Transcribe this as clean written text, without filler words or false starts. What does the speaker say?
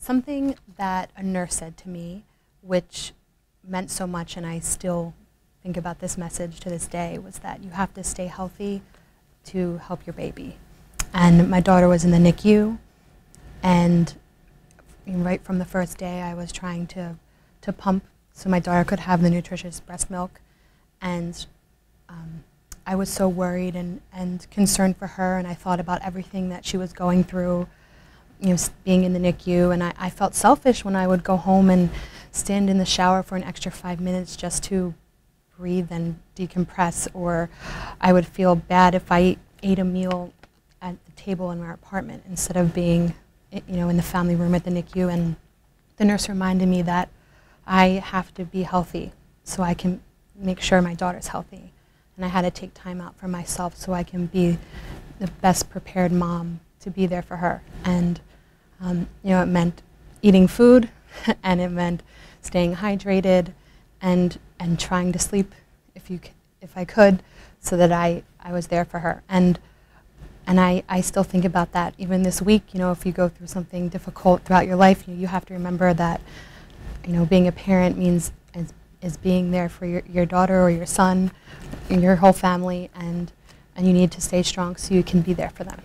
Something that a nurse said to me, which meant so much, and I still think about this message to this day, was that you have to stay healthy to help your baby. And my daughter was in the NICU, and right from the first day I was trying to pump so my daughter could have the nutritious breast milk. And I was so worried and concerned for her, and I thought about everything that she was going through, you know, being in the NICU. And I felt selfish when I would go home and stand in the shower for an extra 5 minutes just to breathe and decompress, or I would feel bad if I ate a meal at the table in our apartment instead of being, you know, in the family room at the NICU. And the nurse reminded me that I have to be healthy so I can make sure my daughter's healthy, and I had to take time out for myself so I can be the best prepared mom to be there for her. And you know, it meant eating food and it meant staying hydrated and trying to sleep if I could, so that I was there for her. And I still think about that even this week. You know, if you go through something difficult throughout your life, you have to remember that, you know, being a parent means is being there for your daughter or your son and your whole family, and you need to stay strong so you can be there for them.